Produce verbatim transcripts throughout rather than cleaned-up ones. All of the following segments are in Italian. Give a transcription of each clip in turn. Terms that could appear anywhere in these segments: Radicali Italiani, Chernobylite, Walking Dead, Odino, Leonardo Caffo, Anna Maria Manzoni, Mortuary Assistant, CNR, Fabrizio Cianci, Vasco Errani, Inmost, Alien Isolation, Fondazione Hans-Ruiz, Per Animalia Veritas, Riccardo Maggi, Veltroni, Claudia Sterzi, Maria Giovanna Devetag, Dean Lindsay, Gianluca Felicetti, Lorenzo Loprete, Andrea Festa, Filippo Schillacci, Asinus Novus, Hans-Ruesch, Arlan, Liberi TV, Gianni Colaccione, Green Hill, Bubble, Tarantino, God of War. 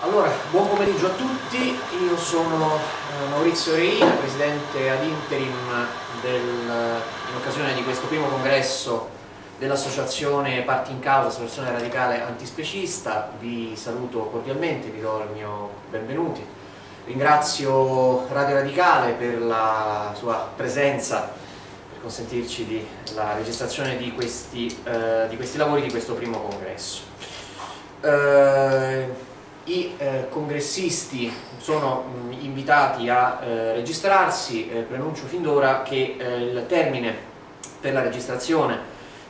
Allora, buon pomeriggio a tutti, io sono Maurizio Reina, presidente ad interim del, in occasione di questo primo congresso dell'Associazione Parte in Causa, Associazione Radicale Antispecista. Vi saluto cordialmente, vi do il mio benvenuti. Ringrazio Radio Radicale per la sua presenza, per consentirci di, la registrazione di questi, eh, di questi lavori di questo primo congresso. Eh, I eh, congressisti sono mh, invitati a eh, registrarsi. Eh, preannuncio fin d'ora che eh, il termine per la registrazione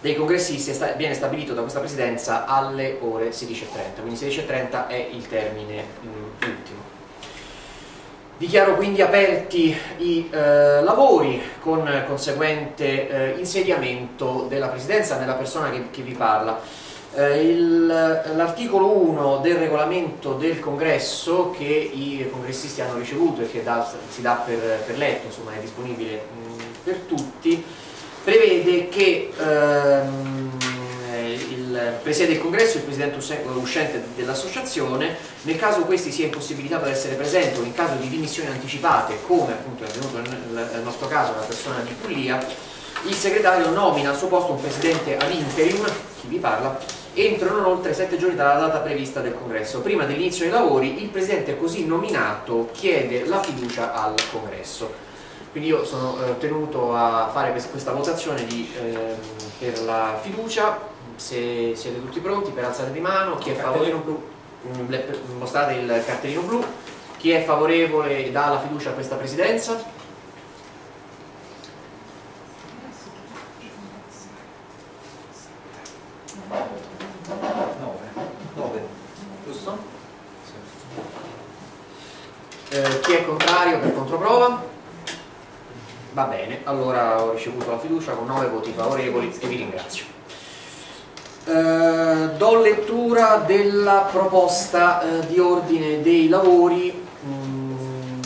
dei congressisti sta viene stabilito da questa presidenza alle ore sedici e trenta, quindi sedici e trenta è il termine mh, ultimo. Dichiaro quindi aperti i eh, lavori con conseguente eh, insediamento della presidenza nella persona che, che vi parla. L'articolo uno del regolamento del congresso, che i congressisti hanno ricevuto e che da, si dà per, per letto, insomma è disponibile mh, per tutti, prevede che ehm, il presiede del congresso, il presidente uscente dell'associazione, nel caso questi sia impossibilitato ad essere presente o in caso di dimissioni anticipate, come appunto è avvenuto nel, nel nostro caso la persona di Puglia, il segretario nomina al suo posto un presidente ad interim, chi vi parla, entro non oltre sette giorni dalla data prevista del congresso. Prima dell'inizio dei lavori il presidente così nominato chiede la fiducia al congresso. Quindi io sono eh, tenuto a fare questa votazione di, eh, per la fiducia. Se siete tutti pronti, per alzare di mano, chi è favorevole, blu, mostrate il cartellino blu, chi è favorevole dà la fiducia a questa presidenza. Chi è contrario, per controprova? Va bene, allora ho ricevuto la fiducia con nove voti favorevoli e vi ringrazio. Eh, do lettura della proposta eh, di ordine dei lavori. Mm,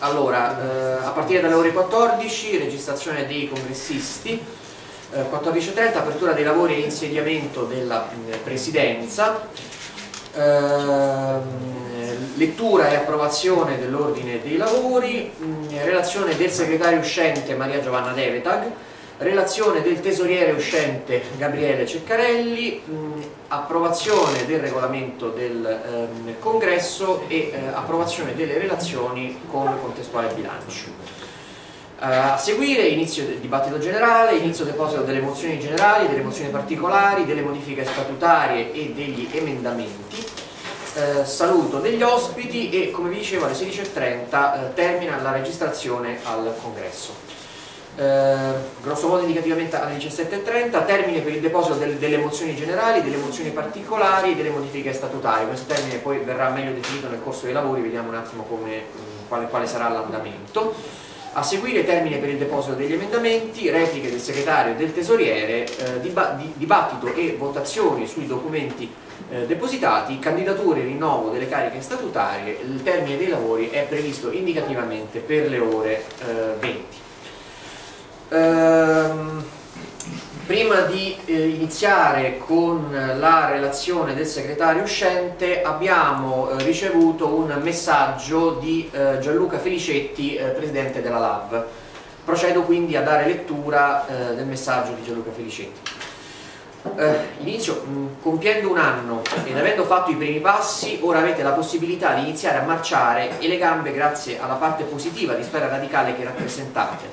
allora, eh, a partire dalle ore quattordici, registrazione dei congressisti, eh, quattordici e trenta, apertura dei lavori e insediamento della eh, presidenza. Eh, Lettura e approvazione dell'ordine dei lavori, relazione del segretario uscente Maria Giovanna Devetag, relazione del tesoriere uscente Gabriele Ceccarelli, approvazione del regolamento del ehm, congresso e eh, approvazione delle relazioni con contestuale bilancio. A seguire inizio del dibattito generale, inizio deposito delle mozioni generali, delle mozioni particolari, delle modifiche statutarie e degli emendamenti. Eh, saluto degli ospiti e, come vi dicevo, alle sedici e trenta eh, termina la registrazione al congresso. Eh, grosso modo indicativamente alle diciassette e trenta, termine per il deposito del, delle mozioni generali, delle mozioni particolari e delle modifiche statutarie. Questo termine poi verrà meglio definito nel corso dei lavori, vediamo un attimo come, mh, quale, quale sarà l'andamento. A seguire termine per il deposito degli emendamenti, repliche del segretario e del tesoriere, eh, diba di, dibattito e votazioni sui documenti Eh, depositati, candidature e rinnovo delle cariche statutarie. Il termine dei lavori è previsto indicativamente per le ore eh, venti. Ehm, prima di eh, iniziare con la relazione del segretario uscente abbiamo eh, ricevuto un messaggio di eh, Gianluca Felicetti, eh, presidente della L A V. Procedo quindi a dare lettura eh, del messaggio di Gianluca Felicetti. Uh, inizio, mh, compiendo un anno ed avendo fatto i primi passi, ora avete la possibilità di iniziare a marciare e le gambe grazie alla parte positiva di Sfera Radicale che rappresentate.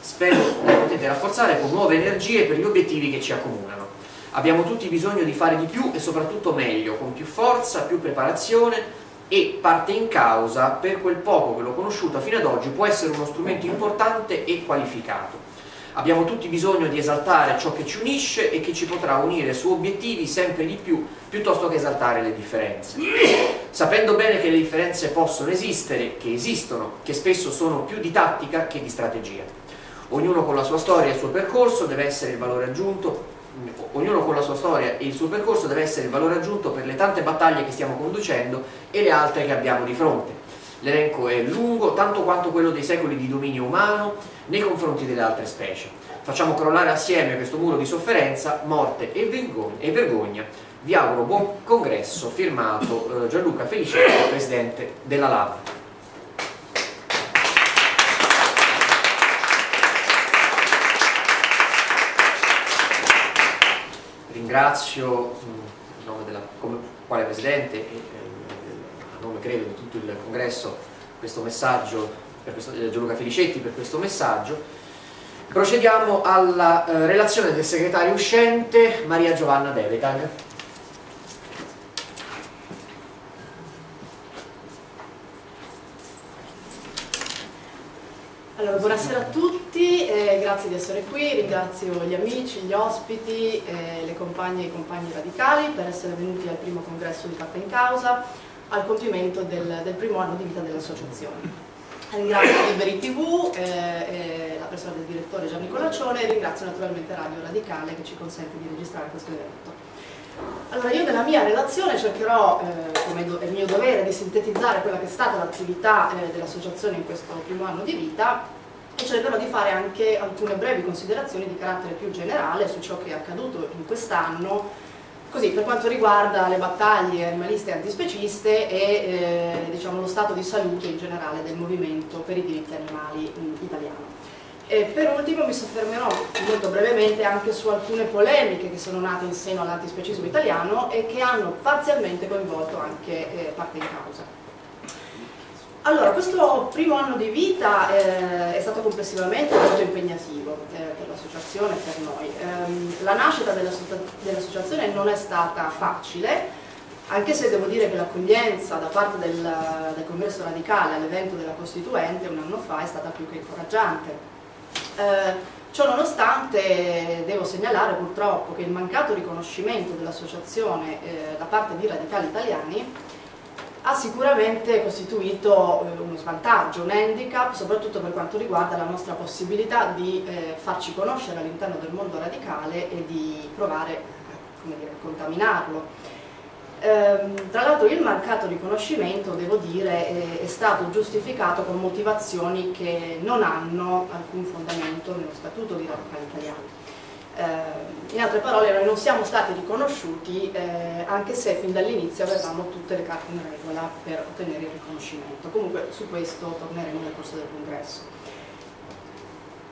Spero che potete rafforzare con nuove energie per gli obiettivi che ci accomunano. Abbiamo tutti bisogno di fare di più e soprattutto meglio, con più forza, più preparazione, e Parte in Causa, per quel poco che l'ho conosciuta fino ad oggi, può essere uno strumento importante e qualificato. Abbiamo tutti bisogno di esaltare ciò che ci unisce e che ci potrà unire su obiettivi sempre di più, piuttosto che esaltare le differenze. Sapendo bene che le differenze possono esistere, che esistono, che spesso sono più di tattica che di strategia. Ognuno con la sua storia e il suo percorso deve essere il valore aggiunto, ognuno con la sua storia e il suo percorso deve essere il valore aggiunto per le tante battaglie che stiamo conducendo e le altre che abbiamo di fronte. L'elenco è lungo, tanto quanto quello dei secoli di dominio umano nei confronti delle altre specie. Facciamo crollare assieme questo muro di sofferenza, morte e vergogna. Vi auguro buon congresso, firmato Gianluca Felicetti, presidente della L A V. Ringrazio, in nome della, come, quale presidente, e a nome credo di tutto il congresso, questo messaggio, per questo, Gianluca Felicetti, per questo messaggio. Procediamo alla eh, relazione del segretario uscente Maria Giovanna Devetag. Allora, buonasera a tutti, eh, grazie di essere qui, ringrazio gli amici, gli ospiti, eh, le compagne e i compagni radicali per essere venuti al primo congresso di Parte in Causa, al compimento del, del primo anno di vita dell'associazione. Ringrazio Liberi T V, eh, eh, la persona del direttore Gianni Colaccione, e ringrazio naturalmente Radio Radicale che ci consente di registrare questo evento. Allora, io nella mia relazione cercherò, eh, come è mio dovere, di sintetizzare quella che è stata l'attività eh, dell'associazione in questo primo anno di vita, e cercherò di fare anche alcune brevi considerazioni di carattere più generale su ciò che è accaduto in quest'anno, così per quanto riguarda le battaglie animaliste e antispeciste e eh, diciamo, lo stato di salute in generale del movimento per i diritti animali italiano. E per ultimo mi soffermerò molto brevemente anche su alcune polemiche che sono nate in seno all'antispecismo italiano e che hanno parzialmente coinvolto anche eh, Parte in Causa. Allora, questo primo anno di vita eh, è stato complessivamente molto impegnativo eh, per l'associazione e per noi. Ehm, la nascita dell'associazione non è stata facile, anche se devo dire che l'accoglienza da parte del, del Congresso Radicale all'evento della Costituente un anno fa è stata più che incoraggiante. Ehm, ciò nonostante devo segnalare purtroppo che il mancato riconoscimento dell'associazione eh, da parte di Radicali Italiani ha sicuramente costituito uno svantaggio, un handicap, soprattutto per quanto riguarda la nostra possibilità di eh, farci conoscere all'interno del mondo radicale e di provare, come dire, a contaminarlo. Ehm, tra l'altro il mancato riconoscimento, devo dire, è, è stato giustificato con motivazioni che non hanno alcun fondamento nello statuto di Radicali Italiani. In altre parole, noi non siamo stati riconosciuti eh, anche se fin dall'inizio avevamo tutte le carte in regola per ottenere il riconoscimento. Comunque su questo torneremo nel corso del congresso.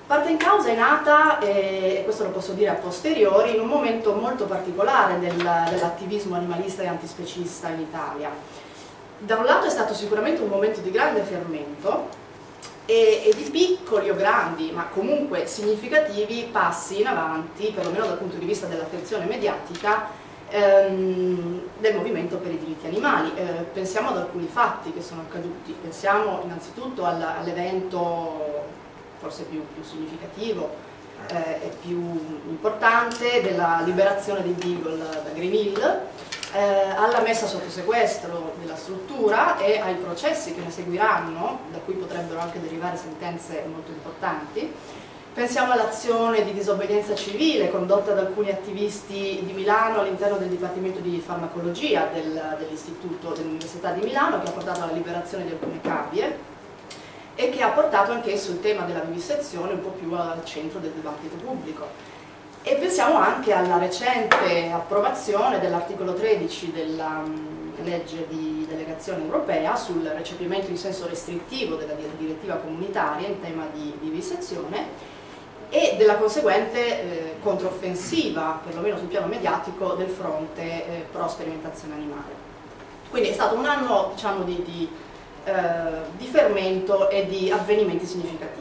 Parte in Causa è nata, eh, e questo lo posso dire a posteriori, in un momento molto particolare del, dell'attivismo animalista e antispecista in Italia. Da un lato è stato sicuramente un momento di grande fermento e di piccoli o grandi, ma comunque significativi, passi in avanti, perlomeno dal punto di vista dell'attenzione mediatica, ehm, del movimento per i diritti animali. Eh, pensiamo ad alcuni fatti che sono accaduti, pensiamo innanzitutto all'evento forse più, più significativo eh, e più importante della liberazione dei Beagle da Green Hill, eh, alla messa sotto sequestro della struttura e ai processi che ne seguiranno, da cui potrebbero anche derivare sentenze molto importanti. Pensiamo all'azione di disobbedienza civile condotta da alcuni attivisti di Milano all'interno del Dipartimento di Farmacologia del, dell'Istituto dell'Università di Milano, che ha portato alla liberazione di alcune cavie e che ha portato anch'esso il tema della vivisezione un po' più al centro del dibattito pubblico. E pensiamo anche alla recente approvazione dell'articolo tredici della legge di delegazione europea sul recepimento in senso restrittivo della direttiva comunitaria in tema di vivisezione e della conseguente eh, controffensiva, perlomeno sul piano mediatico, del fronte eh, pro sperimentazione animale. Quindi è stato un anno, diciamo, di, di, eh, di fermento e di avvenimenti significativi.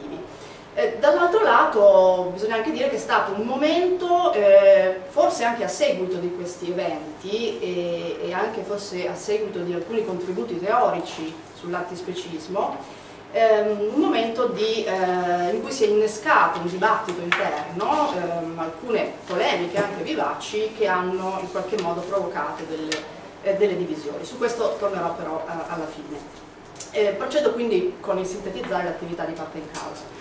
Eh, Dall'altro lato bisogna anche dire che è stato un momento, eh, forse anche a seguito di questi eventi e, e anche forse a seguito di alcuni contributi teorici sull'antispecismo, ehm, un momento di, eh, in cui si è innescato un dibattito interno, ehm, alcune polemiche anche vivaci che hanno in qualche modo provocato delle, eh, delle divisioni. Su questo tornerò però a, alla fine. Eh, procedo quindi con il sintetizzare l'attività di Parte in Causa.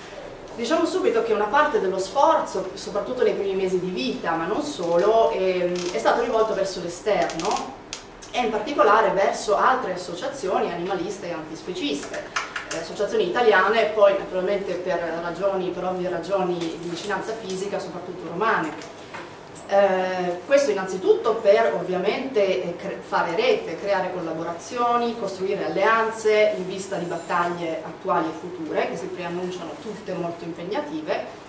Diciamo subito che una parte dello sforzo, soprattutto nei primi mesi di vita, ma non solo, è, è stato rivolto verso l'esterno, e in particolare verso altre associazioni animaliste e antispeciste, eh, associazioni italiane e poi naturalmente per, ragioni, per ovvie ragioni di vicinanza fisica, soprattutto romane. Eh, questo innanzitutto per ovviamente fare rete, creare collaborazioni, costruire alleanze in vista di battaglie attuali e future che si preannunciano tutte molto impegnative,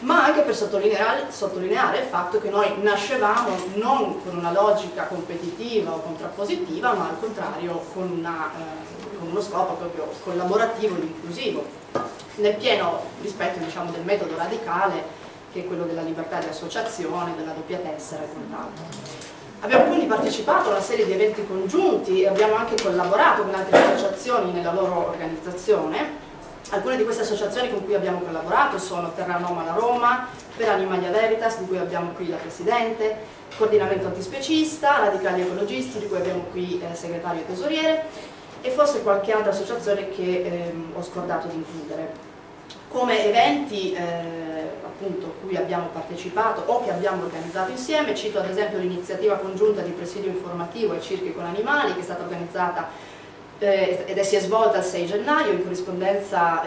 ma anche per sottolineare, sottolineare il fatto che noi nascevamo non con una logica competitiva o contrappositiva, ma al contrario con, una, eh, con uno scopo proprio collaborativo ed inclusivo, nel pieno rispetto diciamo, del metodo radicale, che è quello della libertà di associazione, della doppia tessera e quant'altro. Abbiamo quindi partecipato a una serie di eventi congiunti e abbiamo anche collaborato con altre associazioni nella loro organizzazione. Alcune di queste associazioni con cui abbiamo collaborato sono Terranoma la Roma, Per Animalia Veritas, di cui abbiamo qui la Presidente, Coordinamento Antispecista, Radicali Ecologisti, di cui abbiamo qui eh, Segretario e Tesoriere, e forse qualche altra associazione che eh, ho scordato di includere. Come eventi eh, appunto, a cui abbiamo partecipato o che abbiamo organizzato insieme, cito ad esempio l'iniziativa congiunta di presidio informativo ai circhi con animali, che è stata organizzata ed è si è svolta il sei gennaio in corrispondenza eh,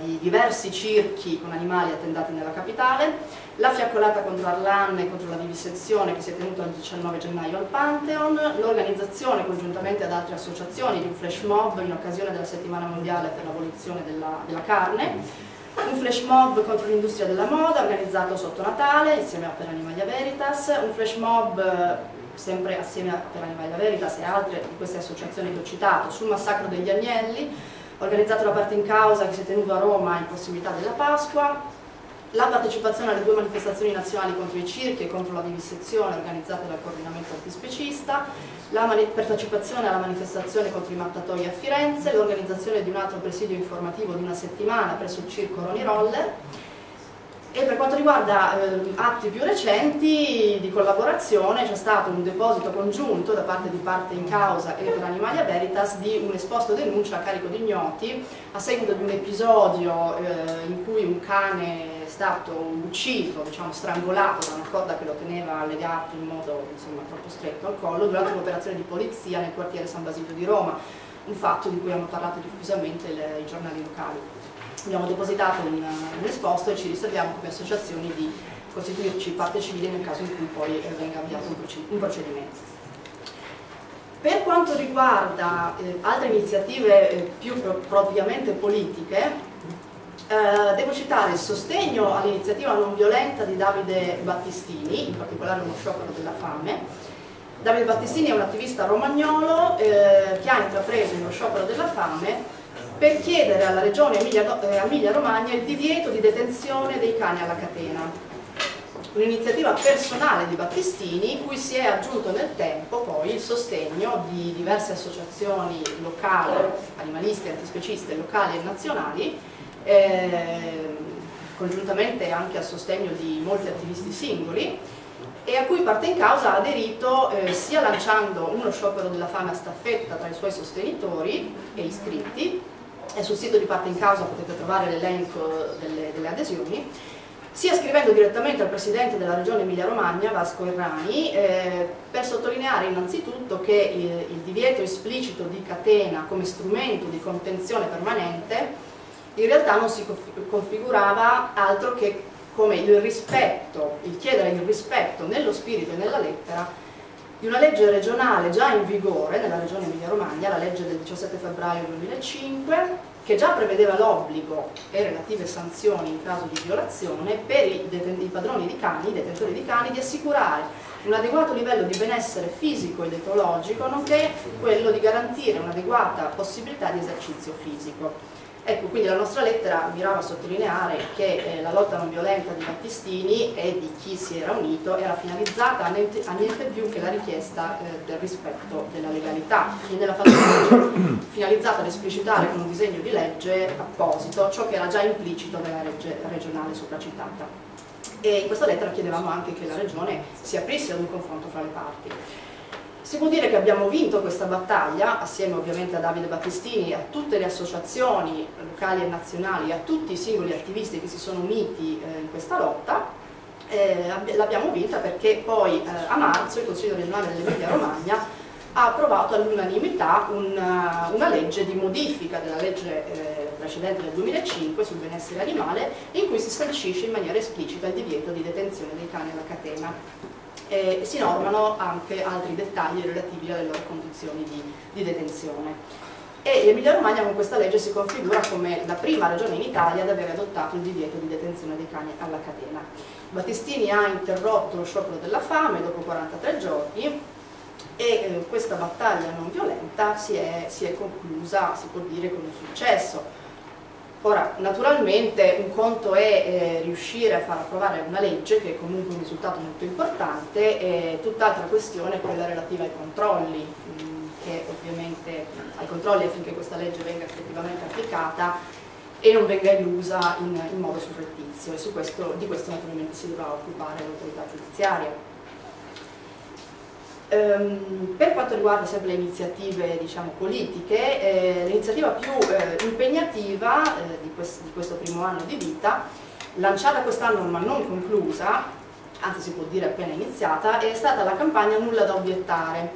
di diversi circhi con animali attendati nella capitale, la fiaccolata contro Arlan e contro la vivisezione che si è tenuta il diciannove gennaio al Pantheon, l'organizzazione congiuntamente ad altre associazioni di un flash mob in occasione della settimana mondiale per l'abolizione della, della carne, un flash mob contro l'industria della moda organizzato sotto Natale insieme a Per Animalia Veritas, un flash mob sempre assieme a Per Animalia Veritas e altre di queste associazioni che ho citato, sul massacro degli agnelli, organizzato da Parte in Causa che si è tenuto a Roma in prossimità della Pasqua, la partecipazione alle due manifestazioni nazionali contro i circhi e contro la vivisezione organizzata dal Coordinamento Antispecista, la partecipazione alla manifestazione contro i mattatoi a Firenze, l'organizzazione di un altro presidio informativo di una settimana presso il circo Ronirolle. E per quanto riguarda eh, atti più recenti di collaborazione, c'è stato un deposito congiunto da parte di Parte in Causa e Per Animalia Veritas di un esposto denuncia a carico di ignoti a seguito di un episodio eh, in cui un cane è stato ucciso, diciamo strangolato da una corda che lo teneva legato in modo insomma, troppo stretto al collo durante un'operazione di polizia nel quartiere San Basilio di Roma, un fatto di cui hanno parlato diffusamente le, i giornali locali. Abbiamo depositato un, un esposto e ci riserviamo come associazioni di costituirci parte civile nel caso in cui poi eh, venga avviato un procedimento. Per quanto riguarda eh, altre iniziative eh, più pro propriamente politiche, eh, devo citare il sostegno all'iniziativa non violenta di Davide Battistini, in particolare uno sciopero della fame. Davide Battistini è un attivista romagnolo eh, che ha intrapreso uno sciopero della fame per chiedere alla regione Emilia-Romagna il divieto di detenzione dei cani alla catena, un'iniziativa personale di Battistini cui si è aggiunto nel tempo poi il sostegno di diverse associazioni locali, animaliste, antispeciste, locali e nazionali, eh, congiuntamente anche al sostegno di molti attivisti singoli, e a cui Parte in Causa ha aderito eh, sia lanciando uno sciopero della fame a staffetta tra i suoi sostenitori e iscritti, e sul sito di Parte in Causa potete trovare l'elenco delle, delle adesioni, sia scrivendo direttamente al Presidente della Regione Emilia-Romagna, Vasco Errani, eh, per sottolineare innanzitutto che il, il divieto esplicito di catena come strumento di contenzione permanente in realtà non si configurava altro che come il rispetto, il chiedere il rispetto nello spirito e nella lettera di una legge regionale già in vigore nella regione Emilia-Romagna, la legge del diciassette febbraio duemilacinque, che già prevedeva l'obbligo e relative sanzioni in caso di violazione per i, i padroni di cani, i detentori di cani, di assicurare un adeguato livello di benessere fisico ed etologico, nonché quello di garantire un'adeguata possibilità di esercizio fisico. Ecco, quindi la nostra lettera mirava a sottolineare che eh, la lotta non violenta di Battistini e di chi si era unito era finalizzata a niente, a niente più che la richiesta eh, del rispetto della legalità, e nella fattispecie finalizzata ad esplicitare con un disegno di legge apposito ciò che era già implicito nella legge regionale sopracitata. E in questa lettera chiedevamo anche che la regione si aprisse ad un confronto fra le parti. Si può dire che abbiamo vinto questa battaglia, assieme ovviamente a Davide Battistini, a tutte le associazioni locali e nazionali, a tutti i singoli attivisti che si sono uniti eh, in questa lotta. Eh, l'abbiamo vinta perché poi eh, a marzo il Consiglio regionale dell'Emilia Romagna ha approvato all'unanimità una, una legge di modifica della legge eh, precedente del duemilacinque sul benessere animale, in cui si sancisce in maniera esplicita il divieto di detenzione dei cani alla catena e si normano anche altri dettagli relativi alle loro condizioni di, di detenzione. E l'Emilia-Romagna con questa legge si configura come la prima regione in Italia ad aver adottato il divieto di detenzione dei cani alla catena. Battistini ha interrotto lo sciopero della fame dopo quarantatré giorni e eh, questa battaglia non violenta si è, si è conclusa, si può dire, con un successo. Ora, naturalmente un conto è eh, riuscire a far approvare una legge, che è comunque un risultato molto importante, e tutt'altra questione è quella relativa ai controlli, mh, che ovviamente ai controlli affinché questa legge venga effettivamente applicata e non venga illusa in, in modo surrettizio, e su questo, di questo naturalmente si dovrà occupare l'autorità giudiziaria. Um, per quanto riguarda sempre le iniziative, diciamo, politiche, eh, l'iniziativa più eh, impegnativa eh, di, quest di questo primo anno di vita, lanciata quest'anno ma non conclusa, anzi si può dire appena iniziata, è stata la campagna Nulla da obiettare,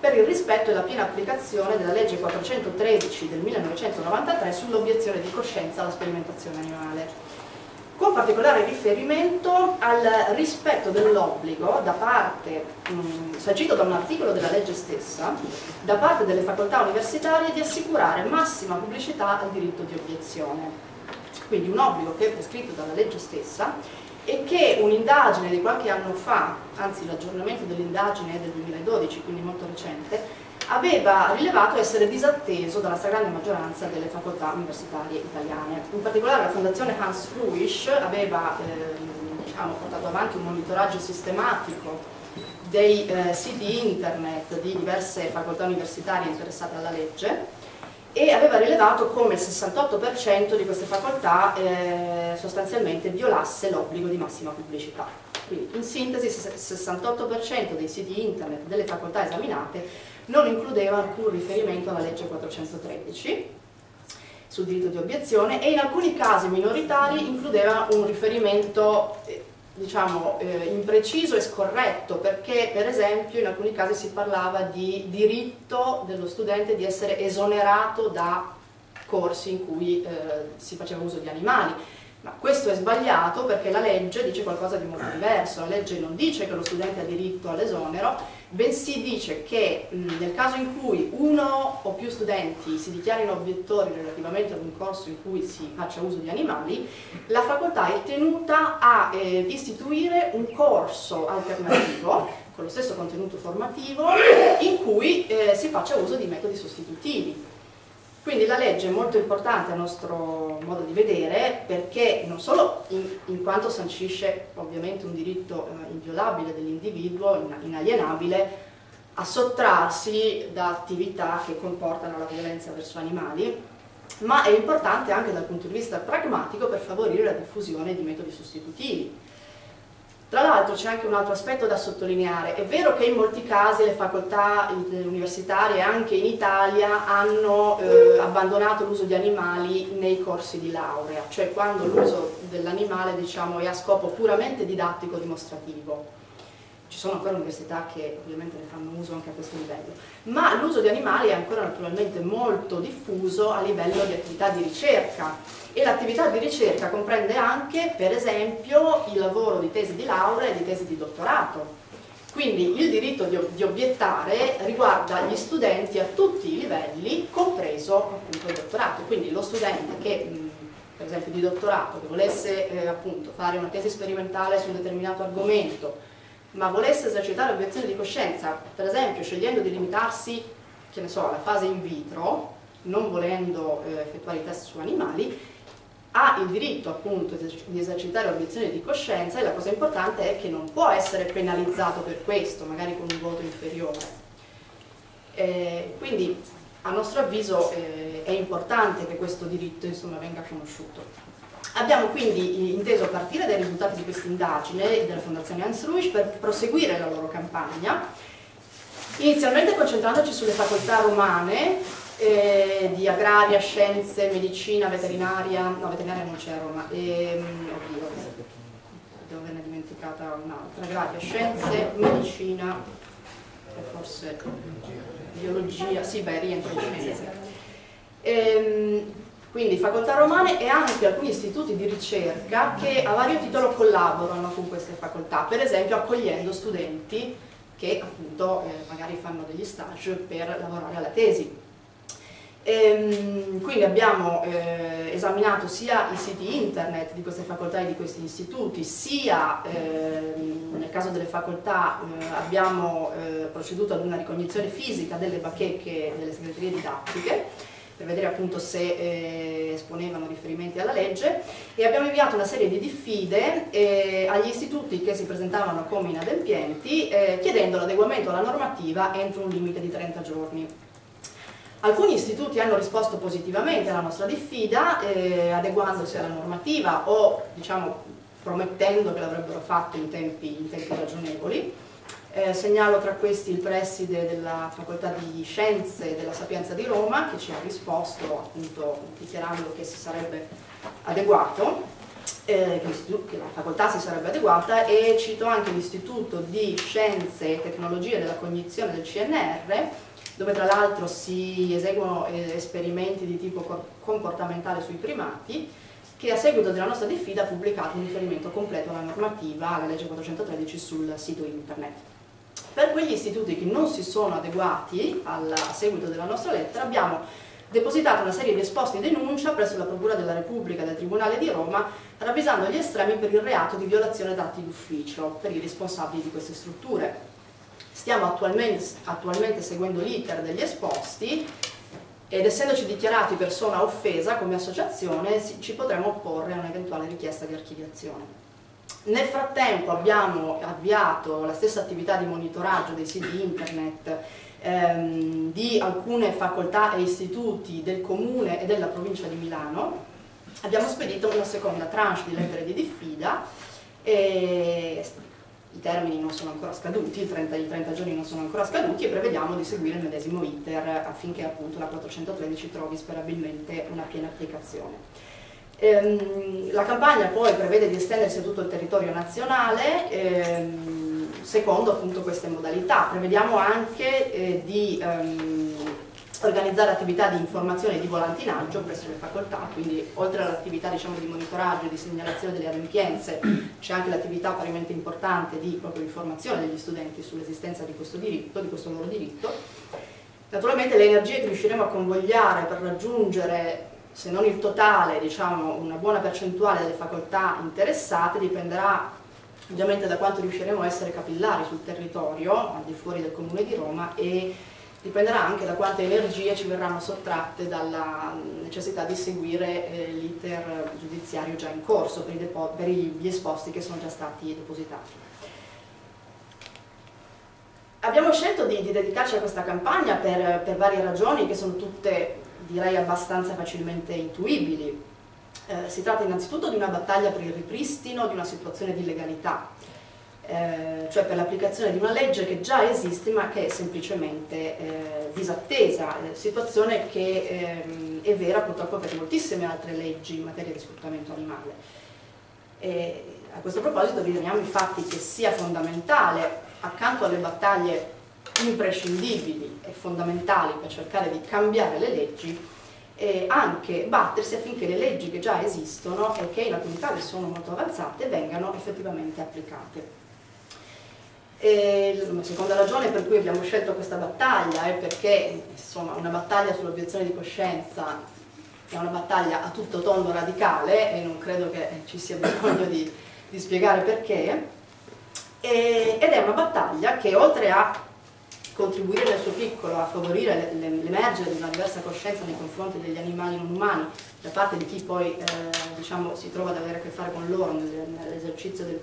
per il rispetto e la piena applicazione della legge quattrocentotredici del millenovecentonovantatré sull'obiezione di coscienza alla sperimentazione animale, con particolare riferimento al rispetto dell'obbligo da parte, mh, sancito da un articolo della legge stessa, da parte delle facoltà universitarie di assicurare massima pubblicità al diritto di obiezione. Quindi un obbligo che è prescritto dalla legge stessa e che un'indagine di qualche anno fa, anzi l'aggiornamento dell'indagine è del duemiladodici, quindi molto recente, aveva rilevato essere disatteso dalla stragrande maggioranza delle facoltà universitarie italiane. In particolare la Fondazione Hans-Ruiz aveva eh, diciamo, portato avanti un monitoraggio sistematico dei eh, siti internet di diverse facoltà universitarie interessate alla legge e aveva rilevato come il sessantotto per cento di queste facoltà eh, sostanzialmente violasse l'obbligo di massima pubblicità. Quindi in sintesi il sessantotto per cento dei siti internet delle facoltà esaminate non includeva alcun riferimento alla legge quattrocentotredici sul diritto di obiezione e in alcuni casi minoritari includeva un riferimento diciamo eh, impreciso e scorretto, perché per esempio in alcuni casi si parlava di diritto dello studente di essere esonerato da corsi in cui eh, si faceva uso di animali. Ma questo è sbagliato, perché la legge dice qualcosa di molto diverso. La legge non dice che lo studente ha diritto all'esonero, bensì dice che mh, nel caso in cui uno o più studenti si dichiarino obiettori relativamente ad un corso in cui si faccia uso di animali, la facoltà è tenuta a eh, istituire un corso alternativo con lo stesso contenuto formativo in cui eh, si faccia uso di metodi sostitutivi. Quindi la legge è molto importante a nostro modo di vedere, perché non solo in, in quanto sancisce ovviamente un diritto eh, inviolabile dell'individuo, inalienabile, a sottrarsi da attività che comportano la violenza verso animali, ma è importante anche dal punto di vista pragmatico per favorire la diffusione di metodi sostitutivi. Tra l'altro c'è anche un altro aspetto da sottolineare. È vero che in molti casi le facoltà universitarie anche in Italia hanno eh, abbandonato l'uso di animali nei corsi di laurea, cioè quando l'uso dell'animale diciamo, è a scopo puramente didattico dimostrativo. Ci sono ancora università che ovviamente ne fanno uso anche a questo livello, ma l'uso di animali è ancora naturalmente molto diffuso a livello di attività di ricerca. E l'attività di ricerca comprende anche, per esempio, il lavoro di tesi di laurea e di tesi di dottorato. Quindi il diritto di, ob di obiettare riguarda gli studenti a tutti i livelli, compreso appunto il dottorato. Quindi lo studente che, mh, per esempio di dottorato, che volesse eh, appunto fare una tesi sperimentale su un determinato argomento, ma volesse esercitare obiezione di coscienza, per esempio scegliendo di limitarsi, che ne so, alla fase in vitro, non volendo eh, effettuare i test su animali, ha il diritto appunto di esercitare obiezione di coscienza, e la cosa importante è che non può essere penalizzato per questo, magari con un voto inferiore. Eh, quindi a nostro avviso eh, è importante che questo diritto insomma, venga conosciuto. Abbiamo quindi inteso partire dai risultati di questa indagine della Fondazione Hans-Ruesch per proseguire la loro campagna, inizialmente concentrandoci sulle facoltà romane, Eh, di agraria, scienze, medicina, veterinaria, no veterinaria non c'è a Roma, ehm, oddio, devo averne dimenticata un'altra, agraria, scienze, medicina, e forse biologia, sì, beh, rientra in scienze. Ehm, quindi facoltà romane e anche alcuni istituti di ricerca che a vario titolo collaborano con queste facoltà, per esempio accogliendo studenti che appunto eh, magari fanno degli stage per lavorare alla tesi. Ehm, quindi abbiamo eh, esaminato sia i siti internet di queste facoltà e di questi istituti, sia eh, nel caso delle facoltà eh, abbiamo eh, proceduto ad una ricognizione fisica delle bacheche delle segreterie didattiche per vedere appunto se eh, esponevano riferimenti alla legge, e abbiamo inviato una serie di diffide eh, agli istituti che si presentavano come inadempienti eh, chiedendo l'adeguamento alla normativa entro un limite di trenta giorni. Alcuni istituti hanno risposto positivamente alla nostra diffida, eh, adeguandosi alla normativa o, diciamo, promettendo che l'avrebbero fatto in tempi, in tempi ragionevoli. Eh, segnalo tra questi il preside della Facoltà di Scienze della Sapienza di Roma, che ci ha risposto appunto dichiarando che si sarebbe adeguato, eh, che la facoltà si sarebbe adeguata, e cito anche l'Istituto di Scienze e Tecnologie della Cognizione del C N R, dove tra l'altro si eseguono eh, esperimenti di tipo comportamentale sui primati, che a seguito della nostra diffida ha pubblicato un riferimento completo alla normativa, alla legge quattrocentotredici, sul sito internet. Per quegli istituti che non si sono adeguati alla, a seguito della nostra lettera, abbiamo depositato una serie di esposti di denuncia presso la Procura della Repubblica e del Tribunale di Roma, ravvisando gli estremi per il reato di violazione d'atti d'ufficio per i responsabili di queste strutture. Stiamo attualmente, attualmente seguendo l'iter degli esposti ed, essendoci dichiarati persona offesa come associazione, ci potremo opporre a un'eventuale richiesta di archiviazione. Nel frattempo abbiamo avviato la stessa attività di monitoraggio dei siti internet ehm, di alcune facoltà e istituti del Comune e della Provincia di Milano. Abbiamo spedito una seconda tranche di lettere di diffida e i termini non sono ancora scaduti, i trenta giorni non sono ancora scaduti, e prevediamo di seguire il medesimo iter affinché appunto la quattrocentotredici trovi sperabilmente una piena applicazione. Ehm, la campagna poi prevede di estendersi a tutto il territorio nazionale ehm, secondo appunto queste modalità. Prevediamo anche eh, di ehm, organizzare attività di informazione e di volantinaggio presso le facoltà, quindi oltre all'attività, diciamo, di monitoraggio e di segnalazione delle adempienze c'è anche l'attività parimenti importante di proprio informazione degli studenti sull'esistenza di questo diritto, di questo loro diritto. Naturalmente le energie che riusciremo a convogliare per raggiungere, se non il totale, diciamo una buona percentuale delle facoltà interessate, dipenderà ovviamente da quanto riusciremo a essere capillari sul territorio, al di fuori del Comune di Roma, e dipenderà anche da quante energie ci verranno sottratte dalla necessità di seguire eh, l'iter giudiziario già in corso per, i per gli esposti che sono già stati depositati. Abbiamo scelto di, di dedicarci a questa campagna per, per varie ragioni che sono tutte, direi, abbastanza facilmente intuibili. Eh, si tratta innanzitutto di una battaglia per il ripristino di una situazione di legalità, Eh, cioè per l'applicazione di una legge che già esiste ma che è semplicemente eh, disattesa, eh, situazione che ehm, è vera purtroppo per moltissime altre leggi in materia di sfruttamento animale. E a questo proposito riteniamo infatti che sia fondamentale, accanto alle battaglie imprescindibili e fondamentali per cercare di cambiare le leggi, eh, anche battersi affinché le leggi che già esistono e che in alcuni casi sono molto avanzate vengano effettivamente applicate. E la seconda ragione per cui abbiamo scelto questa battaglia è perché, insomma, una battaglia sull'obiezione di coscienza è una battaglia a tutto tondo radicale, e non credo che ci sia bisogno di, di spiegare perché, e, ed è una battaglia che, oltre a contribuire nel suo piccolo a favorire l'emergere di una diversa coscienza nei confronti degli animali non umani da parte di chi poi eh, diciamo, si trova ad avere a che fare con loro nell'esercizio del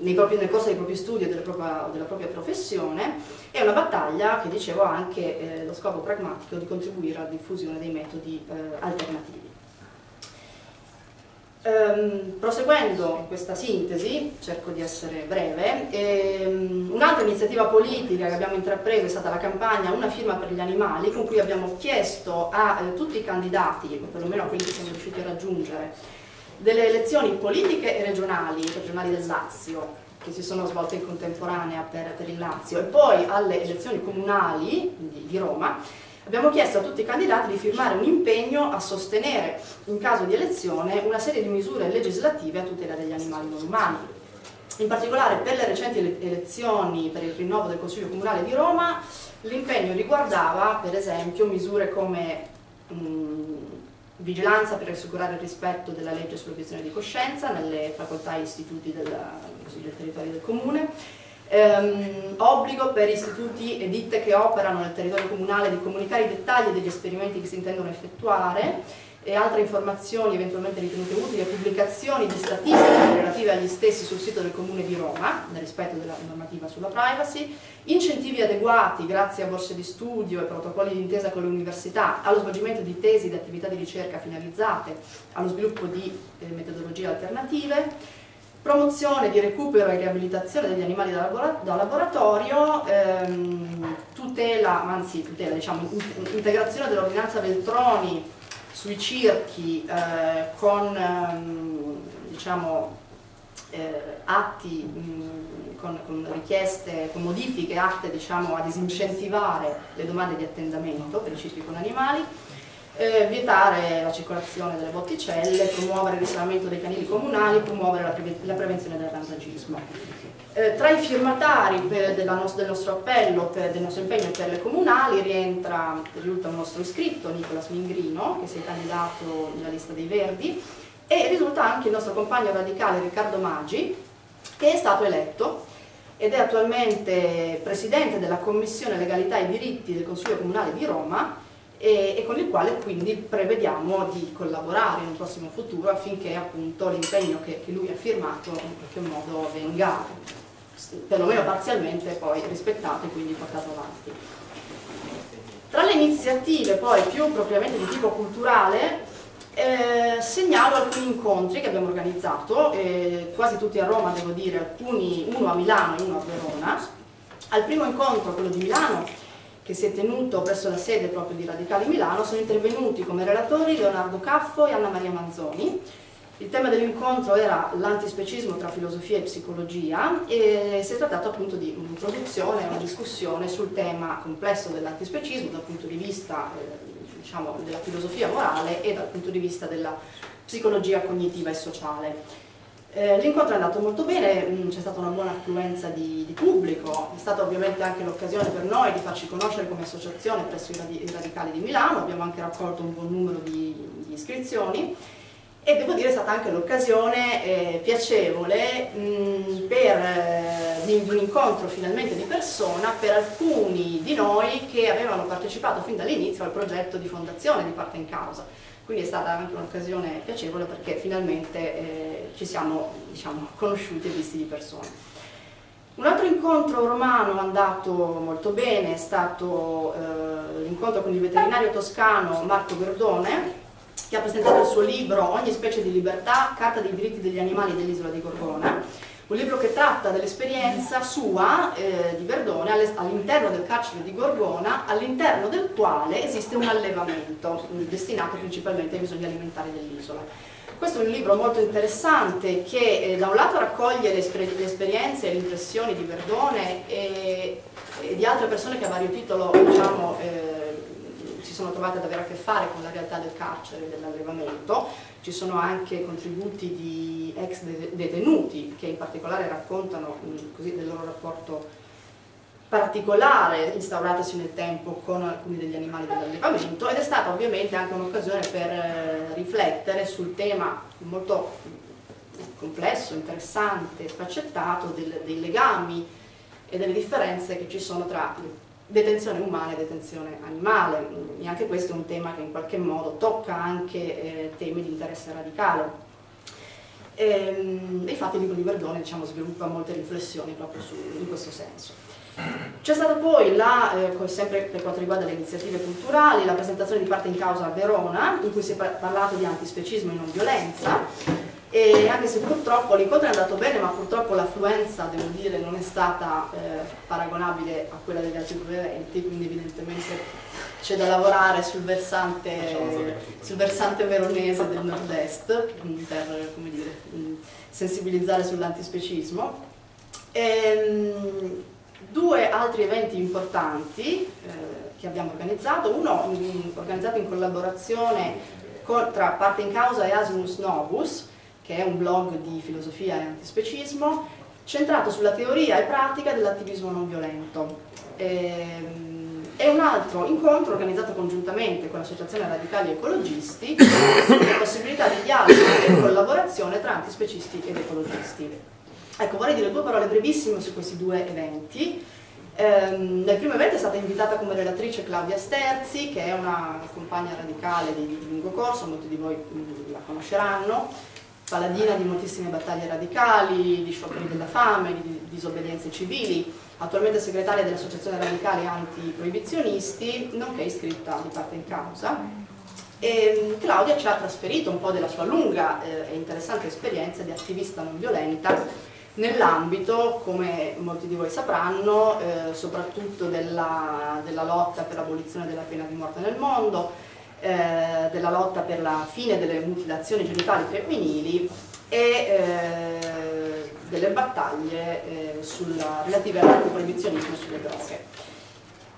Nei propri, nel corso dei propri studi e della propria, della propria professione, è una battaglia che, dicevo, ha anche eh, lo scopo pragmatico di contribuire alla diffusione dei metodi eh, alternativi. Ehm, proseguendo questa sintesi, cerco di essere breve, ehm, un'altra iniziativa politica che abbiamo intrapreso è stata la campagna Una firma per gli animali, con cui abbiamo chiesto a eh, tutti i candidati, perlomeno a quelli che siamo riusciti a raggiungere, delle elezioni politiche e regionali, regionali del Lazio, che si sono svolte in contemporanea per, per il Lazio e poi alle elezioni comunali di, di Roma, abbiamo chiesto a tutti i candidati di firmare un impegno a sostenere, in caso di elezione, una serie di misure legislative a tutela degli animali non umani. In particolare per le recenti elezioni per il rinnovo del Consiglio Comunale di Roma l'impegno riguardava per esempio misure come mh, vigilanza per assicurare il rispetto della legge sull'obiezione di coscienza nelle facoltà e istituti del, del territorio del comune, ehm, obbligo per istituti e ditte che operano nel territorio comunale di comunicare i dettagli degli esperimenti che si intendono effettuare e altre informazioni eventualmente ritenute utili e pubblicazioni di statistiche relative agli stessi sul sito del Comune di Roma, nel rispetto della normativa sulla privacy, incentivi adeguati grazie a borse di studio e protocolli di intesa con le università allo svolgimento di tesi ed attività di ricerca finalizzate allo sviluppo di eh, metodologie alternative, promozione di recupero e riabilitazione degli animali da, labora da laboratorio, ehm, tutela, anzi tutela, diciamo, in integrazione dell'ordinanza Veltroni sui circhi eh, con ehm, diciamo, eh, atti, mh, con, con richieste, con modifiche atte diciamo, a disincentivare le domande di attendamento per i circhi con animali, eh, vietare la circolazione delle botticelle, promuovere il risanamento dei canili comunali, promuovere la, pre la prevenzione del randagismo. Eh, tra i firmatari per, della no del nostro appello, per, del nostro impegno per le comunali, rientra, risulta un nostro iscritto, Nicola Mingrino, che si è candidato nella lista dei Verdi, e risulta anche il nostro compagno radicale Riccardo Maggi, che è stato eletto ed è attualmente presidente della Commissione Legalità e Diritti del Consiglio Comunale di Roma e, e con il quale quindi prevediamo di collaborare in un prossimo futuro affinché appunto l'impegno che, che lui ha firmato in qualche modo venga perlomeno parzialmente poi rispettato e quindi portato avanti. Tra le iniziative poi più propriamente di tipo culturale eh, segnalo alcuni incontri che abbiamo organizzato, eh, quasi tutti a Roma devo dire, alcuni, uno a Milano e uno a Verona. Al primo incontro, quello di Milano, che si è tenuto presso la sede proprio di Radicali Milano, sono intervenuti come relatori Leonardo Caffo e Anna Maria Manzoni. Il tema dell'incontro era l'antispecismo tra filosofia e psicologia e si è trattato appunto di un'introduzione e una discussione sul tema complesso dell'antispecismo dal punto di vista eh, diciamo, della filosofia morale e dal punto di vista della psicologia cognitiva e sociale. Eh, L'incontro è andato molto bene, c'è stata una buona affluenza di, di pubblico, è stata ovviamente anche l'occasione per noi di farci conoscere come associazione presso i Radicali di Milano, abbiamo anche raccolto un buon numero di, di iscrizioni. E devo dire è stata anche l'occasione eh, piacevole mh, per, eh, di un incontro finalmente di persona per alcuni di noi che avevano partecipato fin dall'inizio al progetto di fondazione di Parte in Causa. Quindi è stata anche un'occasione piacevole perché finalmente eh, ci siamo diciamo, conosciuti e visti di persona. Un altro incontro romano andato molto bene è stato eh, l'incontro con il veterinario toscano Marco Verdone, che ha presentato il suo libro Ogni specie di libertà, carta dei diritti degli animali dell'isola di Gorgona, un libro che tratta dell'esperienza sua, eh, di Verdone, all'interno del carcere di Gorgona, all'interno del quale esiste un allevamento destinato principalmente ai bisogni alimentari dell'isola. Questo è un libro molto interessante che eh, da un lato raccoglie le, esper le esperienze e le impressioni di Verdone e, e di altre persone che a vario titolo, diciamo, eh, si sono trovate ad avere a che fare con la realtà del carcere e dell'allevamento, ci sono anche contributi di ex detenuti che in particolare raccontano così, del loro rapporto particolare instauratosi nel tempo con alcuni degli animali dell'allevamento ed è stata ovviamente anche un'occasione per riflettere sul tema molto complesso, interessante, sfaccettato del, dei legami e delle differenze che ci sono tra detenzione umana e detenzione animale, e anche questo è un tema che in qualche modo tocca anche eh, temi di interesse radicale. E, infatti il libro di Verdone diciamo, sviluppa molte riflessioni proprio su, in questo senso. C'è stata poi, la, eh, sempre per quanto riguarda le iniziative culturali, la presentazione di Parte in Causa a Verona, in cui si è parlato di antispecismo e non violenza, e anche se purtroppo l'incontro è andato bene ma purtroppo l'affluenza devo dire non è stata eh, paragonabile a quella degli altri due eventi, quindi evidentemente c'è da lavorare sul versante, sul versante veronese del nord-est per, come dire, sensibilizzare sull'antispecismo. Ehm, due altri eventi importanti eh, che abbiamo organizzato, uno in, organizzato in collaborazione con, tra Parte in Causa e Asinus Novus, che è un blog di filosofia e antispecismo, centrato sulla teoria e pratica dell'attivismo non violento. Ehm, e un altro incontro organizzato congiuntamente con l'Associazione Radicali Ecologisti sulle possibilità di dialogo e collaborazione tra antispecisti ed ecologisti. Ecco, vorrei dire due parole brevissime su questi due eventi. Ehm, nel primo evento è stata invitata come relatrice Claudia Sterzi, che è una compagna radicale di, di lungo corso, molti di voi mh, la conosceranno, paladina di moltissime battaglie radicali, di scioperi della fame, di, di disobbedienze civili, attualmente segretaria dell'Associazione Radicale Antiproibizionisti, nonché iscritta di Parte in Causa. E Claudia ci ha trasferito un po' della sua lunga e interessante esperienza di attivista non violenta nell'ambito, come molti di voi sapranno, eh, soprattutto della, della lotta per l'abolizione della pena di morte nel mondo, eh, della lotta per la fine delle mutilazioni genitali femminili e eh, delle battaglie eh, sulla, relative all'antiproibizionismo e sulle droghe.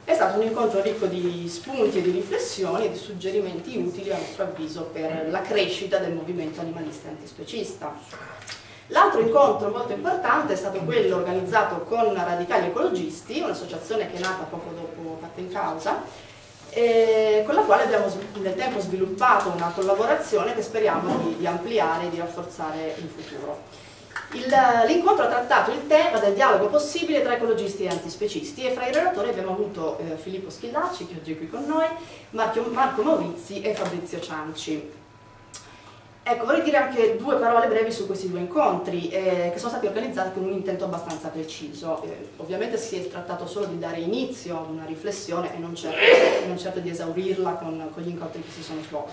È stato un incontro ricco di spunti e di riflessioni e di suggerimenti utili a nostro avviso per la crescita del movimento animalista e antispecista. L'altro incontro molto importante è stato quello organizzato con Radicali Ecologisti, un'associazione che è nata poco dopo Parte in Causa, e con la quale abbiamo nel tempo sviluppato una collaborazione che speriamo di, di ampliare e di rafforzare in futuro. L'incontro ha trattato il tema del dialogo possibile tra ecologisti e antispecisti e fra i relatori abbiamo avuto eh, Filippo Schillacci, che oggi è qui con noi, Marco, Marco Maurizzi e Fabrizio Cianci. Ecco, vorrei dire anche due parole brevi su questi due incontri eh, che sono stati organizzati con un intento abbastanza preciso. Eh, ovviamente si è trattato solo di dare inizio ad una riflessione e non certo, non certo di esaurirla con, con gli incontri che si sono svolti.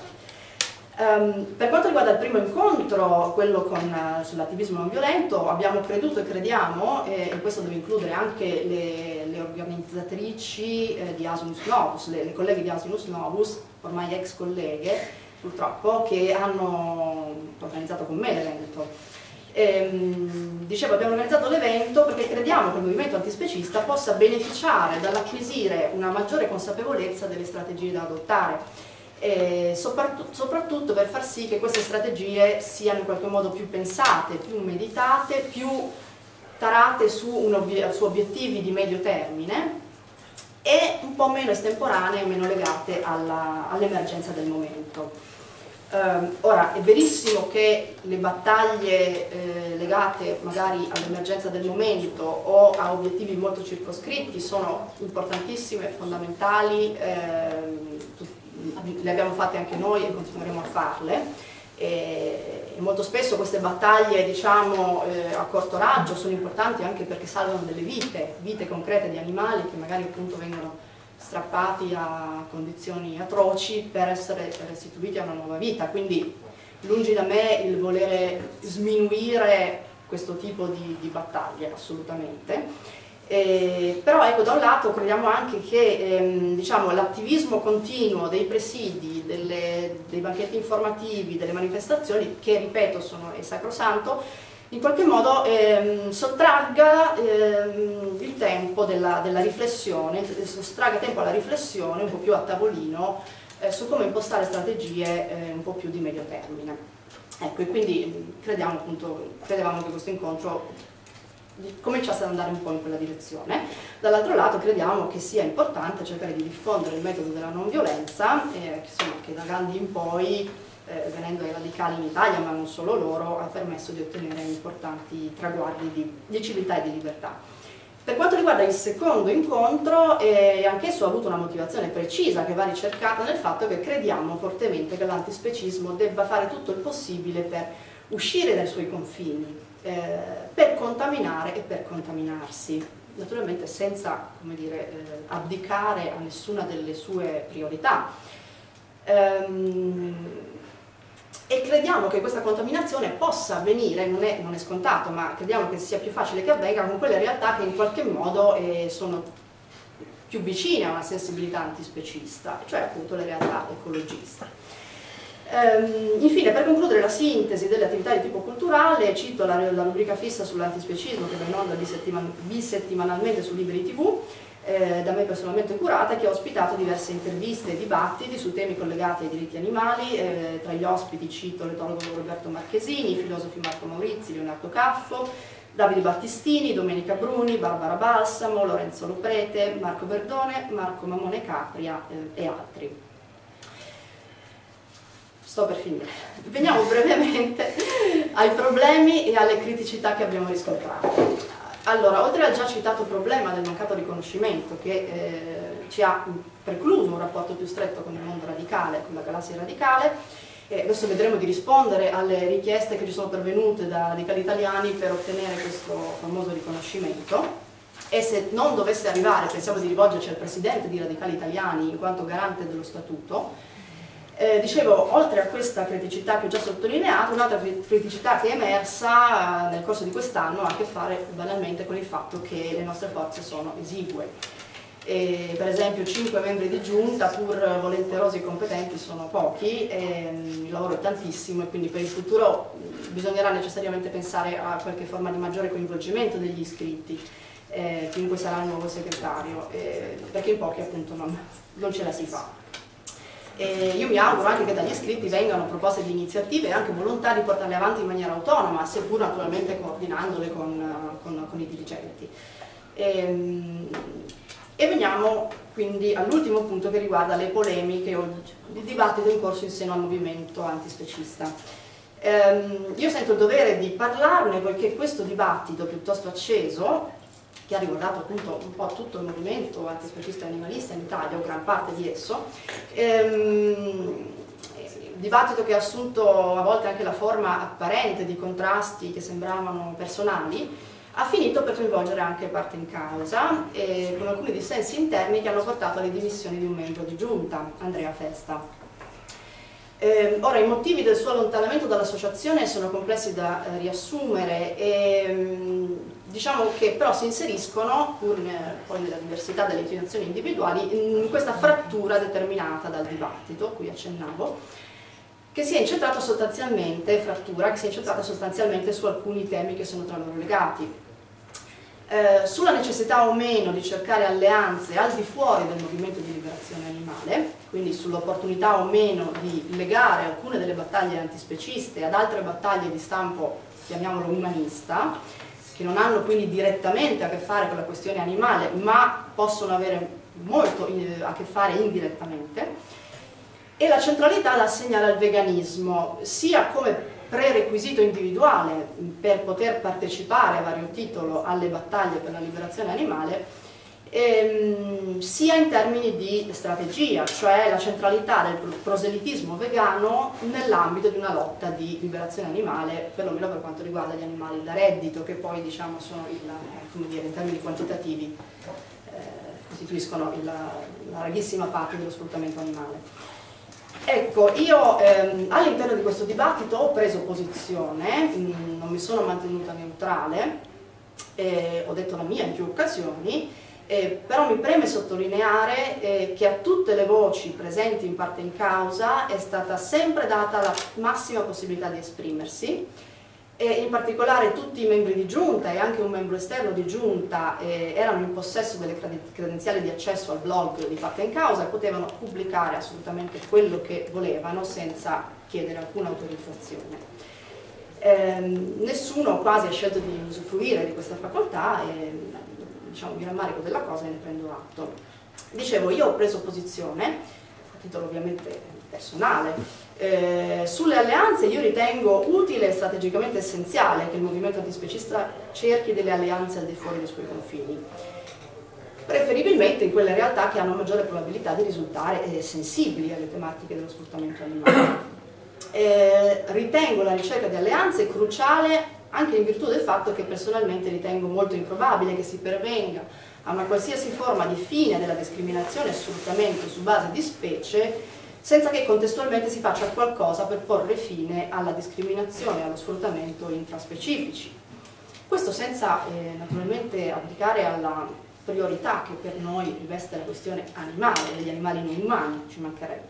Um, per quanto riguarda il primo incontro, quello con, uh, sull'attivismo non violento, abbiamo creduto e crediamo, eh, e questo deve includere anche le, le organizzatrici eh, di Asinus Novus, le, le colleghe di Asinus Novus, ormai ex colleghe purtroppo, che hanno organizzato con me l'evento. Ehm, dicevo, abbiamo organizzato l'evento perché crediamo che il movimento antispecista possa beneficiare dall'acquisire una maggiore consapevolezza delle strategie da adottare. E soprattutto per far sì che queste strategie siano in qualche modo più pensate, più meditate, più tarate su, un ob- su obiettivi di medio termine e un po' meno estemporanee, meno legate all'emergenza all del momento. Um, ora, è verissimo che le battaglie eh, legate magari all'emergenza del momento o a obiettivi molto circoscritti sono importantissime, fondamentali, eh, le abbiamo fatte anche noi e continueremo a farle e molto spesso queste battaglie, diciamo, a corto raggio sono importanti anche perché salvano delle vite, vite concrete di animali che magari appunto vengono strappati a condizioni atroci per essere restituiti a una nuova vita, quindi lungi da me il volere sminuire questo tipo di, di battaglie, assolutamente. Eh, però ecco, da un lato crediamo anche che ehm, diciamo, l'attivismo continuo dei presidi, delle, dei banchetti informativi, delle manifestazioni, che ripeto sono il sacrosanto, in qualche modo ehm, sottragga ehm, il tempo della, della riflessione, sottragga tempo alla riflessione un po' più a tavolino eh, su come impostare strategie eh, un po' più di medio termine. Ecco, e quindi crediamo, appunto, credevamo che questo incontro cominciasse ad andare un po' in quella direzione. Dall'altro lato crediamo che sia importante cercare di diffondere il metodo della non violenza, eh, insomma, che da Gandhi in poi, eh, venendo ai radicali in Italia, ma non solo loro, ha permesso di ottenere importanti traguardi di, di civiltà e di libertà. Per quanto riguarda il secondo incontro, eh, anch'esso ha avuto una motivazione precisa che va ricercata nel fatto che crediamo fortemente che l'antispecismo debba fare tutto il possibile per uscire dai suoi confini, per contaminare e per contaminarsi, naturalmente senza, come dire, abdicare a nessuna delle sue priorità. E crediamo che questa contaminazione possa avvenire, non è, non è scontato, ma crediamo che sia più facile che avvenga con quelle realtà che in qualche modo eh, sono più vicine a una sensibilità antispecista, cioè appunto le realtà ecologiste. Ehm, infine, per concludere la sintesi delle attività di tipo culturale, cito la, la rubrica fissa sull'antispecismo che va in onda bisettiman- bisettimanalmente su Liberi tivù, eh, da me personalmente curata, che ha ospitato diverse interviste e dibattiti su temi collegati ai diritti animali. Eh, tra gli ospiti cito l'etologo Roberto Marchesini, i filosofi Marco Maurizzi, Leonardo Caffo, Davide Battistini, Domenica Bruni, Barbara Balsamo, Lorenzo Loprete, Marco Verdone, Marco Mamone Capria eh, e altri. Sto per finire. Veniamo brevemente ai problemi e alle criticità che abbiamo riscontrato. Allora, oltre al già citato problema del mancato riconoscimento che eh, ci ha precluso un rapporto più stretto con il mondo radicale, con la galassia radicale, e adesso vedremo di rispondere alle richieste che ci sono pervenute da Radicali Italiani per ottenere questo famoso riconoscimento, e se non dovesse arrivare pensiamo di rivolgerci al presidente di Radicali Italiani in quanto garante dello statuto. Eh, dicevo, oltre a questa criticità che ho già sottolineato, un'altra criticità che è emersa nel corso di quest'anno ha a che fare banalmente con il fatto che le nostre forze sono esigue. E per esempio cinque membri di giunta, pur volenterosi e competenti, sono pochi, e il lavoro è tantissimo, e quindi per il futuro bisognerà necessariamente pensare a qualche forma di maggiore coinvolgimento degli iscritti, eh, chiunque sarà il nuovo segretario, eh, perché in pochi appunto non, non ce la si fa. E io mi auguro anche che dagli iscritti vengano proposte di iniziative e anche volontà di portarle avanti in maniera autonoma, seppur naturalmente coordinandole con, con, con i dirigenti. E, E veniamo quindi all'ultimo punto, che riguarda le polemiche o il dibattito in corso in seno al movimento antispecista. Ehm, io sento il dovere di parlarne poiché questo dibattito piuttosto acceso, che ha riguardato appunto un po' tutto il movimento antispecista e animalista in Italia, o gran parte di esso, ehm, dibattito che ha assunto a volte anche la forma apparente di contrasti che sembravano personali, ha finito per coinvolgere anche Parte in Causa, eh, con alcuni dissensi interni che hanno portato alle dimissioni di un membro di giunta, Andrea Festa. Eh, ora, i motivi del suo allontanamento dall'associazione sono complessi da eh, riassumere, e diciamo che però si inseriscono, pur ne, poi nella diversità delle inclinazioni individuali, in questa frattura determinata dal dibattito, cui accennavo, che si è incentrata sostanzialmente, frattura, che si è incentrata sostanzialmente su alcuni temi che sono tra loro legati. Eh, sulla necessità o meno di cercare alleanze al di fuori del movimento di liberazione animale, quindi sull'opportunità o meno di legare alcune delle battaglie antispeciste ad altre battaglie di stampo, chiamiamolo umanista, che non hanno quindi direttamente a che fare con la questione animale, ma possono avere molto a che fare indirettamente, e la centralità la segnala il veganismo, sia come prerequisito individuale per poter partecipare a vario titolo alle battaglie per la liberazione animale, ehm, sia in termini di strategia, cioè la centralità del proselitismo vegano nell'ambito di una lotta di liberazione animale, perlomeno per quanto riguarda gli animali da reddito, che poi diciamo sono il, come dire, in termini quantitativi eh, costituiscono il, la larghissima parte dello sfruttamento animale. Ecco, io ehm, all'interno di questo dibattito ho preso posizione, mh, non mi sono mantenuta neutrale, eh, ho detto la mia in più occasioni, eh, però mi preme sottolineare eh, che a tutte le voci presenti in Parte in Causa è stata sempre data la massima possibilità di esprimersi, e in particolare tutti i membri di giunta e anche un membro esterno di giunta eh, erano in possesso delle credenziali di accesso al blog di Parte in Causa e potevano pubblicare assolutamente quello che volevano senza chiedere alcuna autorizzazione. Eh, nessuno quasi ha scelto di usufruire di questa facoltà, e diciamo mi rammarico della cosa e ne prendo atto. Dicevo, io ho preso posizione, a titolo ovviamente personale, Eh, sulle alleanze. Io ritengo utile e strategicamente essenziale che il movimento antispecista cerchi delle alleanze al di fuori dei suoi confini, preferibilmente in quelle realtà che hanno maggiore probabilità di risultare eh, sensibili alle tematiche dello sfruttamento animale. Eh, ritengo la ricerca di alleanze cruciale anche in virtù del fatto che personalmente ritengo molto improbabile che si pervenga a una qualsiasi forma di fine della discriminazione e sfruttamento su base di specie senza che contestualmente si faccia qualcosa per porre fine alla discriminazione e allo sfruttamento intraspecifici. Questo senza eh, naturalmente abdicare alla priorità che per noi riveste la questione animale, degli animali non umani, ci mancherebbe.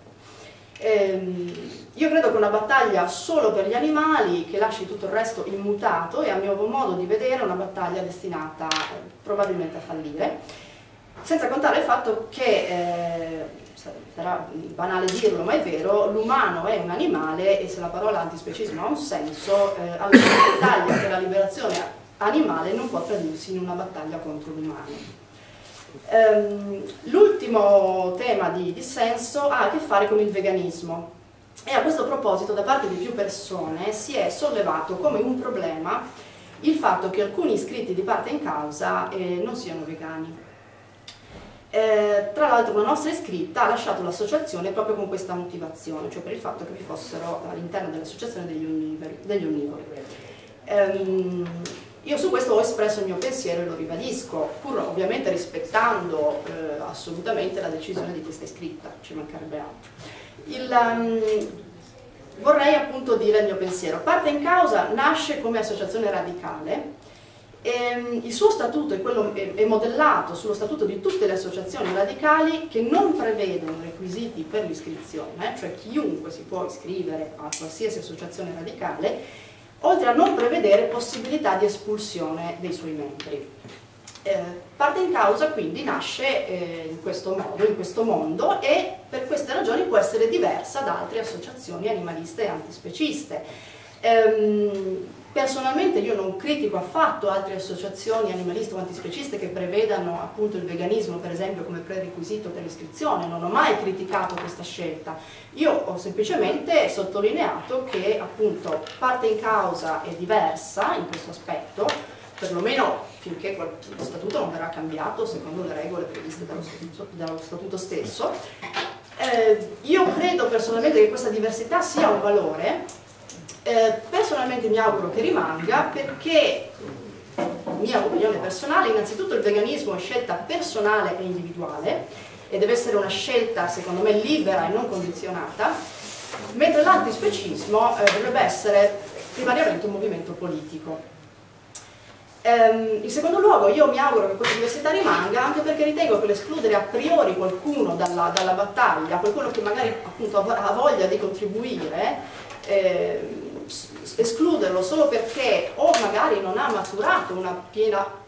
Ehm, io credo che una battaglia solo per gli animali, che lasci tutto il resto immutato, è a mio modo di vedere una battaglia destinata eh, probabilmente a fallire, senza contare il fatto che, eh, sarà banale dirlo ma è vero, l'umano è un animale e se la parola antispecismo ha un senso, eh, allora la battaglia per la liberazione animale non può tradursi in una battaglia contro l'umano. Um, l'ultimo tema di dissenso ha a che fare con il veganismo e a questo proposito da parte di più persone si è sollevato come un problema il fatto che alcuni iscritti di Parte in Causa eh, non siano vegani. Eh, tra l'altro una nostra iscritta ha lasciato l'associazione proprio con questa motivazione, cioè per il fatto che vi fossero all'interno dell'associazione degli, degli onnivori. Um, Io su questo ho espresso il mio pensiero e lo ribadisco, pur ovviamente rispettando eh, assolutamente la decisione di questa iscritta, ci mancherebbe altro. Il, um, vorrei appunto dire il mio pensiero. Parte in Causa nasce come associazione radicale, e, il suo statuto è, quello, è, è modellato sullo statuto di tutte le associazioni radicali che non prevedono requisiti per l'iscrizione, cioè chiunque si può iscrivere a qualsiasi associazione radicale, oltre a non prevedere possibilità di espulsione dei suoi membri. Eh, Parte in Causa quindi nasce eh, in questo modo, in questo mondo, e per queste ragioni può essere diversa da altre associazioni animaliste e antispeciste. Ehm, personalmente io non critico affatto altre associazioni animaliste o antispeciste che prevedano appunto il veganismo per esempio come prerequisito per l'iscrizione, non ho mai criticato questa scelta, io ho semplicemente sottolineato che appunto Parte in Causa è diversa in questo aspetto, perlomeno finché lo statuto non verrà cambiato secondo le regole previste dallo statuto, dallo statuto stesso. Eh, io credo personalmente che questa diversità sia un valore. Eh, personalmente mi auguro che rimanga perché, mia opinione personale, innanzitutto il veganismo è scelta personale e individuale e deve essere una scelta secondo me libera e non condizionata, mentre l'antispecismo eh, dovrebbe essere primariamente un movimento politico. Ehm, in secondo luogo io mi auguro che questa diversità rimanga anche perché ritengo che l'escludere a priori qualcuno dalla, dalla battaglia, qualcuno che magari appunto ha voglia di contribuire, eh, escluderlo solo perché o magari non ha maturato una piena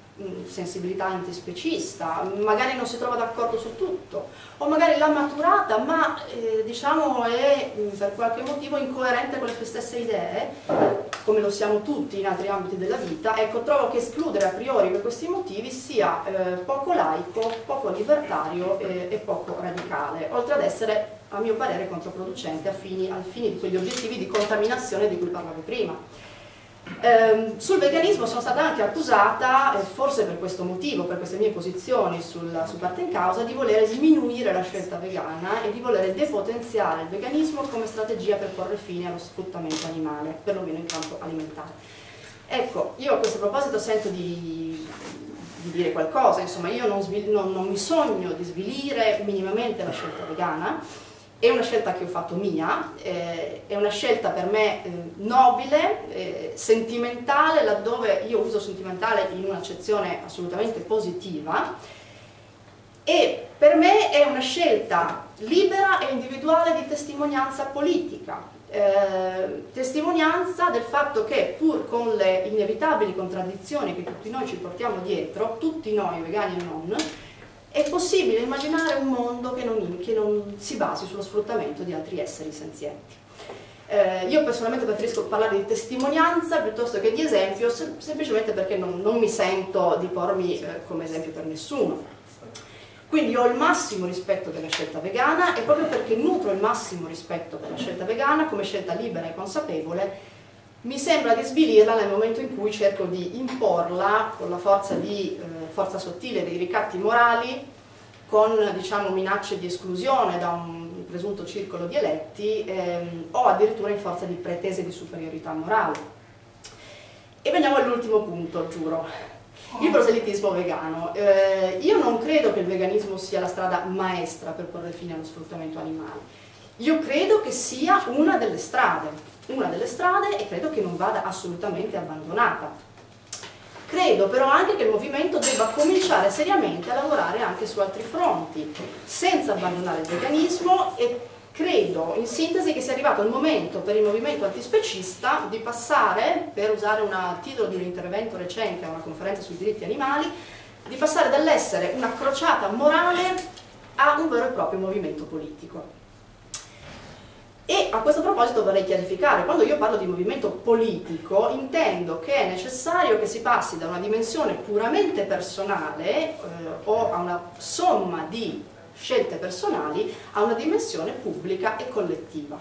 sensibilità antispecista, magari non si trova d'accordo su tutto, o magari l'ha maturata ma eh, diciamo è per qualche motivo incoerente con le sue stesse idee, come lo siamo tutti in altri ambiti della vita, ecco, trovo che escludere a priori per questi motivi sia eh, poco laico, poco libertario eh, e poco radicale, oltre ad essere a mio parere controproducente a fini, al fine di quegli obiettivi di contaminazione di cui parlavo prima. Eh, sul veganismo sono stata anche accusata, eh, forse per questo motivo, per queste mie posizioni sul, su Parte in Causa, di voler sminuire la scelta vegana e di voler depotenziare il veganismo come strategia per porre fine allo sfruttamento animale, perlomeno in campo alimentare. Ecco, io a questo proposito sento di... di dire qualcosa, insomma io non, non, non mi sogno di svilire minimamente la scelta vegana, è una scelta che ho fatto mia, eh, è una scelta per me eh, nobile, eh, sentimentale, laddove io uso sentimentale in un'accezione assolutamente positiva, e per me è una scelta libera e individuale di testimonianza politica. Eh, testimonianza del fatto che pur con le inevitabili contraddizioni che tutti noi ci portiamo dietro, tutti noi vegani e non, è possibile immaginare un mondo che non, che non si basi sullo sfruttamento di altri esseri senzienti. Eh, io personalmente preferisco parlare di testimonianza piuttosto che di esempio, sem- semplicemente perché non, non mi sento di pormi eh, come esempio per nessuno. Quindi ho il massimo rispetto della scelta vegana e proprio perché nutro il massimo rispetto della scelta vegana come scelta libera e consapevole, mi sembra di svilirla nel momento in cui cerco di imporla con la forza, di, eh, forza sottile dei ricatti morali, con diciamo, minacce di esclusione da un presunto circolo di eletti ehm, o addirittura in forza di pretese di superiorità morale. E veniamo all'ultimo punto, giuro. Il proselitismo vegano. Eh, io non credo che il veganismo sia la strada maestra per porre fine allo sfruttamento animale. Io credo che sia una delle strade, una delle strade e credo che non vada assolutamente abbandonata. Credo però anche che il movimento debba cominciare seriamente a lavorare anche su altri fronti, senza abbandonare il veganismo e credo in sintesi che sia arrivato il momento per il movimento antispecista di passare, per usare un titolo di un intervento recente a una conferenza sui diritti animali, di passare dall'essere una crociata morale a un vero e proprio movimento politico. E a questo proposito vorrei chiarificare, quando io parlo di movimento politico intendo che è necessario che si passi da una dimensione puramente personale eh, o a una somma di scelte personali a una dimensione pubblica e collettiva.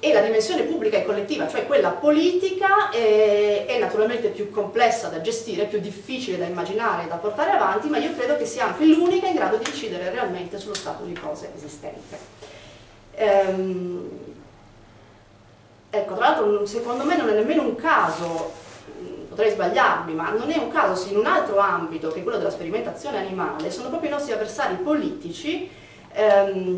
E la dimensione pubblica e collettiva, cioè quella politica, è, è naturalmente più complessa da gestire, più difficile da immaginare e da portare avanti, ma io credo che sia anche l'unica in grado di incidere realmente sullo stato di cose esistente. Ehm, ecco, tra l'altro secondo me non è nemmeno un caso, potrei sbagliarmi, ma non è un caso se in un altro ambito che quello della sperimentazione animale sono proprio i nostri avversari politici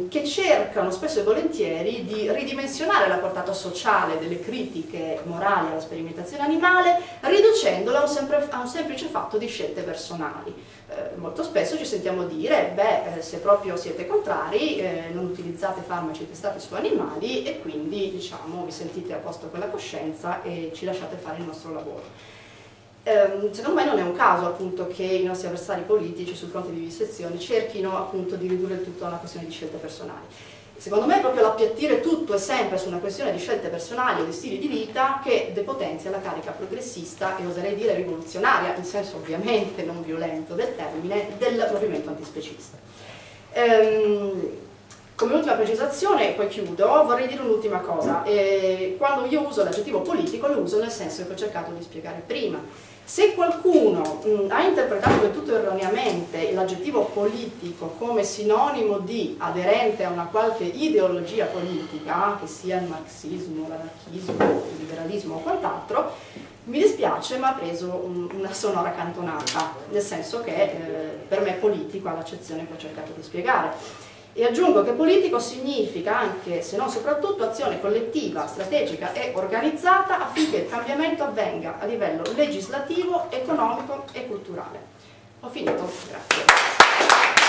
che cercano spesso e volentieri di ridimensionare la portata sociale delle critiche morali alla sperimentazione animale, riducendola a un, sempre, a un semplice fatto di scelte personali. Eh, molto spesso ci sentiamo dire, beh, se proprio siete contrari, eh, non utilizzate farmaci testati su animali e quindi, diciamo, vi sentite a posto con la coscienza e ci lasciate fare il nostro lavoro. Secondo me non è un caso appunto che i nostri avversari politici sul fronte di dissezione cerchino appunto di ridurre il tutto a una questione di scelte personali. Secondo me è proprio l'appiattire tutto e sempre su una questione di scelte personali o di stili di vita che depotenzia la carica progressista e oserei dire rivoluzionaria, in senso ovviamente non violento del termine, del movimento antispecista. Ehm... Come ultima precisazione, e poi chiudo, vorrei dire un'ultima cosa. Eh, quando io uso l'aggettivo politico lo uso nel senso che ho cercato di spiegare prima. Se qualcuno mh, ha interpretato del tutto erroneamente l'aggettivo politico come sinonimo di aderente a una qualche ideologia politica, che sia il marxismo, l'anarchismo, il liberalismo o quant'altro, mi dispiace ma ha preso un, una sonora cantonata, nel senso che eh, per me politico ha l'accezione che ho cercato di spiegare. E aggiungo che politico significa anche, se non soprattutto, azione collettiva, strategica e organizzata affinché il cambiamento avvenga a livello legislativo, economico e culturale. Ho finito, grazie.